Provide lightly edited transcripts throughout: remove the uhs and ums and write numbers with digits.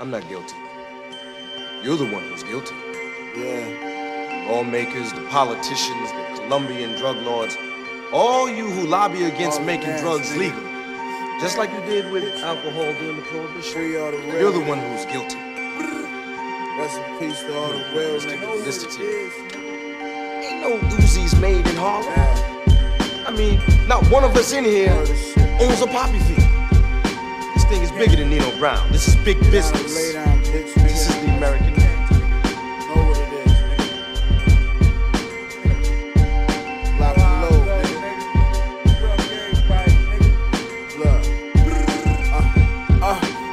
I'm not guilty. You're the one who's guilty. Yeah. The lawmakers, the politicians, the Colombian drug lords, all you who lobby against making drugs legal, just like you did with alcohol during the prohibition, you're the one who's guilty. Rest in peace to all the real niggas. Listen to you. Ain't no Uzis made in Harlem. I mean, not one of us in here owns a poppy field. This thing is bigger than Nino Brown. This is big business. This is the American man.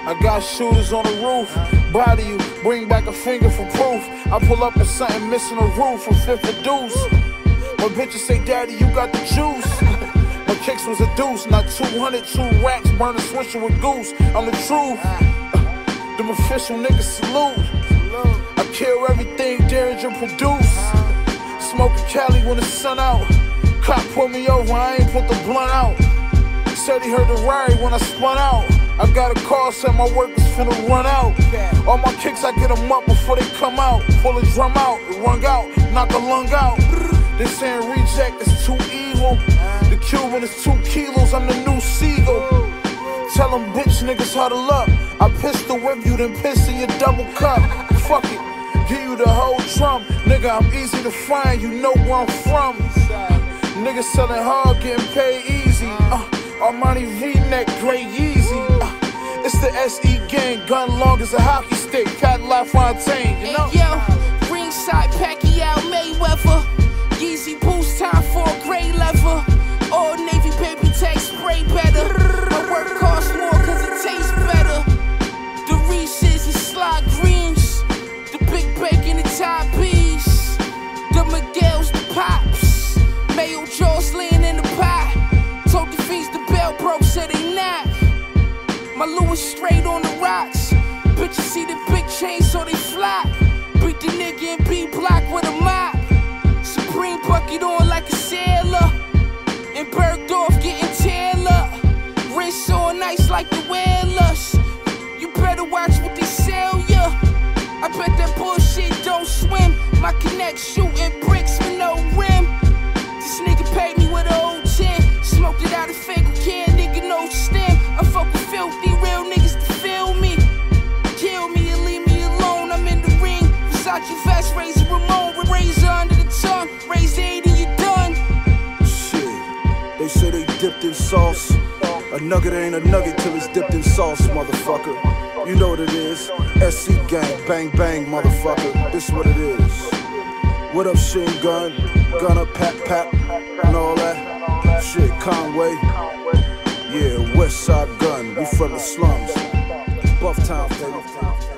I got shooters on the roof, body you, bring back a finger for proof. I pull up with something missing a roof from Fifth and Deuce. My bitches say, daddy, you got the juice. My kicks was a deuce, not 200, two racks, burn a switcher with goose. I'm the truth, them official niggas salute. I kill everything Daringer produce. Smoke a Cali when the sun out. Cop pulled me over, I ain't put the blunt out. Said he heard the Rari when I spun out. I got a call, said my work is finna run out. All my kicks, I get them up before they come out. Pull a drum out, rung out, knock a lung out. They saying reject is too evil. The Cuban is 2 kilos, I'm the new seagull. Tell them bitch niggas huddle up. I pistol whip you, then piss in your double cup. Fuck it, give you the whole drum. Nigga, I'm easy to find, you know where I'm from. Niggas selling hard, getting paid easy. Armani V-neck, gray Yeezy. It's the SE gang, gun long as a hockey stick. Pat LaFontaine, you know? Hey, yo, ringside, Pacquiao, Mayweather. Yeezy boost, time for a gray leather. Old Navy baby tank, spray better. My work costs more cause it tastes better. The Reese's and slide greens. The big bacon and tie peas. The McGill's, the pops. Mayo jaws laying in the pie. Told the fiends the bell broke, said they not. My Louis straight on the rocks. Bitches see the big chain, so they flop. Beat the nigga in B block with a mop. Supreme bucket on like a sailor. In Bergdorf getting tailored. Wrists on ice like the whalers. You better watch what they sell ya. I bet that bullshit don't swim. My connect shooting bricks with no rim. This nigga paid me with a old tin. Smoked it out of fake can, nigga, no stem. I fuck with filthy real niggas to feel me. Kill me and leave me alone, I'm in the ring. Versace vest, razor Ramon, with razor under the tongue. Raise 80, you done. Shit, they say they dipped in sauce. A nugget ain't a nugget till it's dipped in sauce, motherfucker. You know what it is. SC gang, bang bang, motherfucker. This what it is. What up, Shin Gun? Gun up, Pat, and all that. Shit, Conway, yeah, West Side Gun, we from the slums, Bufftown, baby.